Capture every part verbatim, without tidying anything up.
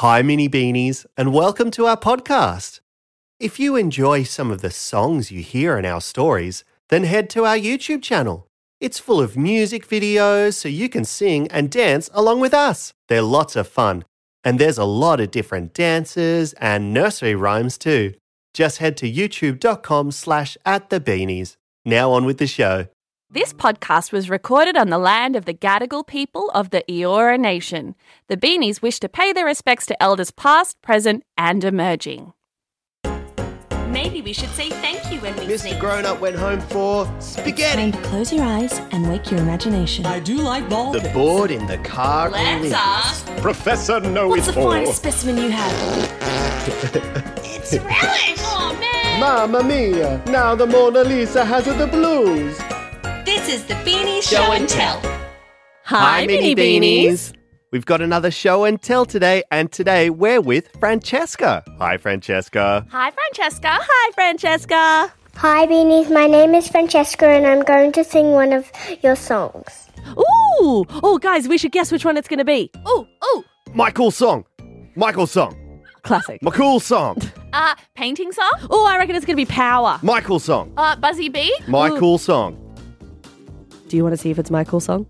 Hi, Mini Beanies, and welcome to our podcast. If you enjoy some of the songs you hear in our stories, then head to our YouTube channel. It's full of music videos so you can sing and dance along with us. They're lots of fun, and there's a lot of different dances and nursery rhymes too. Just head to youtube.com slash at the beanies. Now on with the show. This podcast was recorded on the land of the Gadigal people of the Eora Nation. The Beanies wish to pay their respects to elders past, present and emerging. Maybe we should say thank you when we Mister sing. Mister Grown-Up went home for spaghetti. And close your eyes and wake your imagination. I do like ball The pins. Board in the car. Let's ask. Professor Know-It-All. What's the finest specimen you have? It's relish. Oh, man. Mamma mia. Now the Mona Lisa has the blues. This is the Beanie Show, show and Tell. Hi, Hi Mini Beanies. Beanies. We've got another Show and Tell today, and today we're with Francesca. Hi, Francesca. Hi, Francesca. Hi, Francesca. Hi, Beanies. My name is Francesca, and I'm going to sing one of your songs. Ooh. Oh, guys, we should guess which one it's going to be. Ooh, ooh. Michael's song. Michael's song. Classic. McCool's song. uh, painting song? Oh, I reckon it's going to be Power. Michael's song. Uh, Buzzy Bee? Michael's song. Do you want to see if it's Michael's song?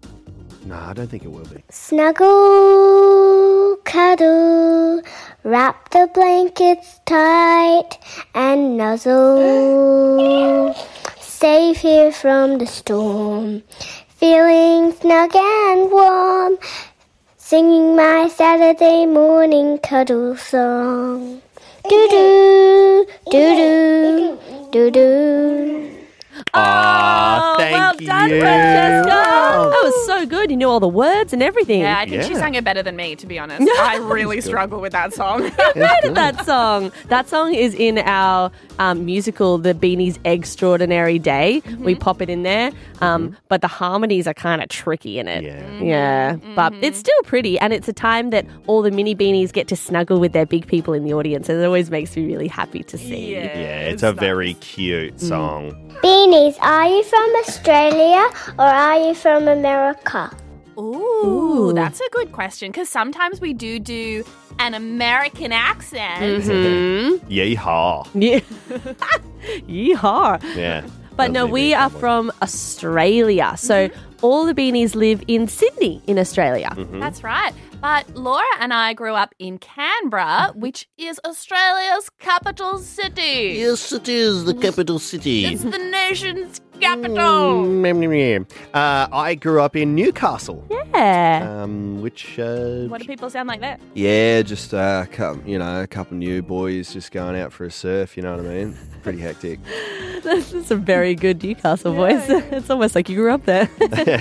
No, I don't think it will be. Snuggle, cuddle, wrap the blankets tight and nuzzle. Safe here from the storm, feeling snug and warm, singing my Saturday morning cuddle song. Doo-doo, doo-doo, doo-doo. Ah, oh, oh, thank well you. Well done, Francesca. Wow. That was so good. You knew all the words and everything. Yeah, I think yeah. she sang it better than me, to be honest. I really struggle with that song. You created that song. That song is in our um, musical, The Beanies' Extraordinary Day. Mm-hmm. We pop it in there, um, mm-hmm. but the harmonies are kind of tricky in it. Yeah, mm-hmm. yeah. but mm-hmm. it's still pretty, and it's a time that all the mini beanies get to snuggle with their big people in the audience, and it always makes me really happy to see. Yeah, yeah it's, it's a nice. very cute song. Mm. Beanie. Are you from Australia or are you from America? Ooh, that's a good question because sometimes we do do an American accent. Mm-hmm. Yee-haw. Yeah. Yee-haw. Yeah. But no, we are from Australia. So mm-hmm. all the beanies live in Sydney in Australia. Mm-hmm. That's right. But Laura and I grew up in Canberra, which is Australia's capital city. Yes, it is the capital city. It's the nation's capital. Mm, uh, I grew up in Newcastle. Yeah. Um, which. Uh, what do people sound like that? Yeah, just uh, you know, a couple of new boys just going out for a surf. You know what I mean? Pretty hectic. That's a very good Newcastle yeah. voice. It's almost like you grew up there.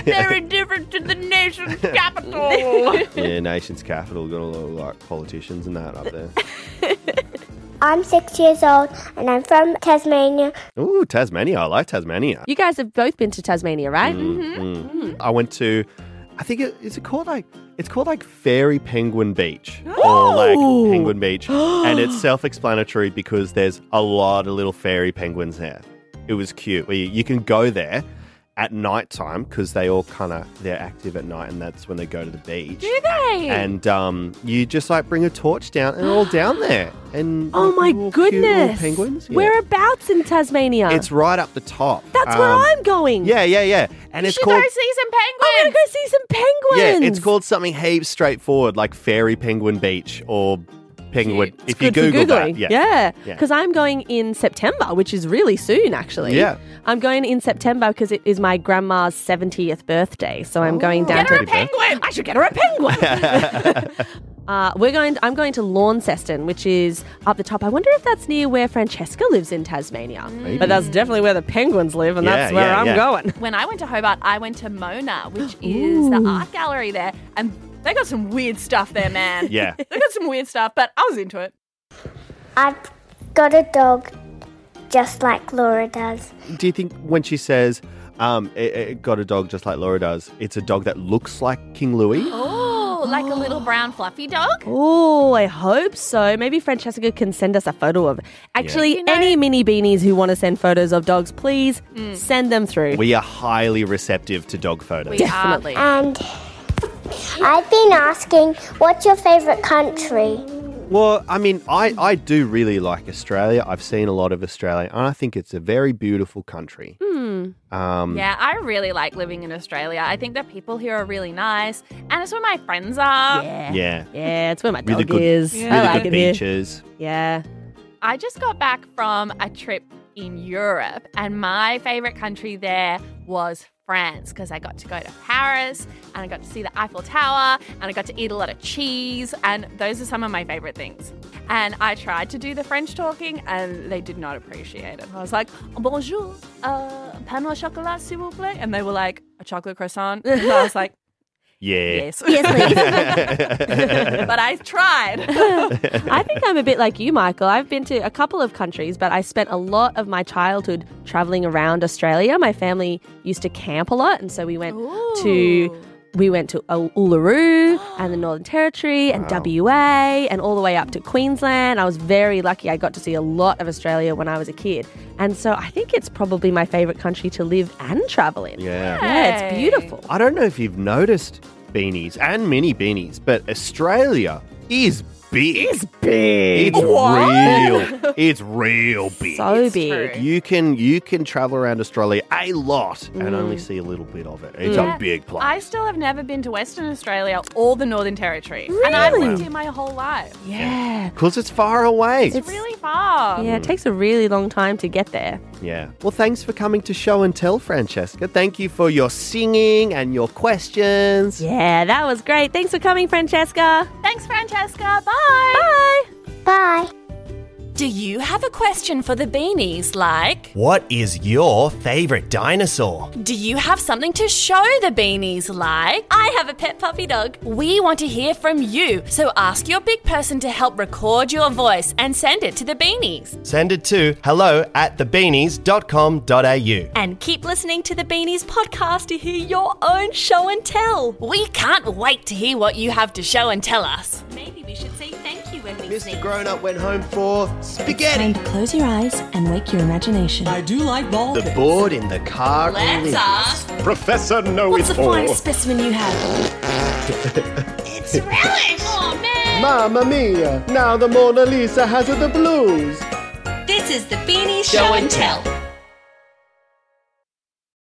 Very different to the nation's capital. Yeah, nation's capital. Got a lot of like politicians and that up there. I'm six years old and I'm from Tasmania. Ooh, Tasmania. I like Tasmania. You guys have both been to Tasmania, right? Mm, mm-hmm. Mm. Mm. I went to, I think it, is it called like, it's called like Fairy Penguin Beach oh. or like Penguin Beach. And it's self-explanatory because there's a lot of little fairy penguins there. It was cute. You can go there at night time because they all kind of, they're active at night and that's when they go to the beach. Do they? And um, you just like bring a torch down and all down there. And oh my little, goodness. Cute penguins. Yeah. Whereabouts in Tasmania? It's right up the top. That's um, where I'm going. Yeah, yeah, yeah. And you it's called. Go see some penguins. I'm going to go see some penguins. Yeah, it's called something heaps straightforward like Fairy Penguin Beach or Penguin, it's if you Google that. Yeah, because yeah. yeah. I'm going in September, which is really soon, actually. Yeah. I'm going in September because it is my grandma's seventieth birthday, so I'm oh, going down get her to... Get a penguin! I should get her a penguin! uh, we're going. I'm going to Launceston, which is up the top. I wonder if that's near where Francesca lives in Tasmania. Mm. But that's definitely where the penguins live, and yeah, that's where yeah, I'm yeah. going. When I went to Hobart, I went to Mona, which is Ooh. the art gallery there, and... They got some weird stuff there, man. Yeah. They got some weird stuff, but I was into it. I've got a dog just like Laura does. Do you think when she says, um, it, it got a dog just like Laura does, it's a dog that looks like King Louis? Oh, like oh. a little brown fluffy dog? Oh, I hope so. Maybe Francesca can send us a photo of it. Actually, yeah. you know, any mini beanies who want to send photos of dogs, please mm. send them through. We are highly receptive to dog photos. We Definitely. Are. And... I've been asking, what's your favourite country? Well, I mean, I, I do really like Australia. I've seen a lot of Australia, and I think it's a very beautiful country. Mm. Um, yeah, I really like living in Australia. I think the people here are really nice, and it's where my friends are. Yeah, yeah, yeah it's where my really dog good, is. Yeah. Really I like good it beaches. Here. Yeah. I just got back from a trip in Europe, and my favourite country there was France, because I got to go to Paris and I got to see the Eiffel Tower and I got to eat a lot of cheese, and those are some of my favourite things. And I tried to do the French talking and they did not appreciate it. I was like, bonjour, uh, pain au chocolat, s'il vous plaît? And they were like, a chocolate croissant? And I was like, yeah. Yes. Yes, please. But I tried. I think I'm a bit like you, Michael. I've been to a couple of countries, but I spent a lot of my childhood travelling around Australia. My family used to camp a lot, and so we went Ooh. to we went to Uluru and the Northern Territory and wow. W A and all the way up to Queensland. I was very lucky. I got to see a lot of Australia when I was a kid. And so I think it's probably my favourite country to live and travel in. Yeah. Yeah, it's beautiful. I don't know if you've noticed, Beanies, and mini Beanies, but Australia is big. It's big. It's what? real. It's real big. So it's big. True. You can you can travel around Australia a lot mm. and only see a little bit of it. It's yeah. a big place. I still have never been to Western Australia or the Northern Territory. Really? And I've lived here my whole life. Yeah. Because it's far away. It's, it's really far. Yeah, it takes a really long time to get there. Yeah. Well, thanks for coming to Show and Tell, Francesca. Thank you for your singing and your questions. Yeah, that was great. Thanks for coming, Francesca. Thanks, Francesca. Bye. Bye. Bye. Do you have a question for the Beanies, like, what is your favourite dinosaur? Do you have something to show the Beanies, like, I have a pet puppy dog? We want to hear from you, so ask your big person to help record your voice and send it to the Beanies. Send it to hello at the beanies dot com dot a u. And keep listening to the Beanies podcast to hear your own show and tell. We can't wait to hear what you have to show and tell us. Maybe we should say thank you when we Mister sing. Mister Grown-Up went home for... spaghetti. It's time to close your eyes and wake your imagination. I do like ball The pits. Board in the car. Let's ask. Professor Know-It-All. What's the finest specimen you have? It's relish. Oh, man. Mamma mia. Now the Mona Lisa has the blues. This is the Beanies Show and Tell.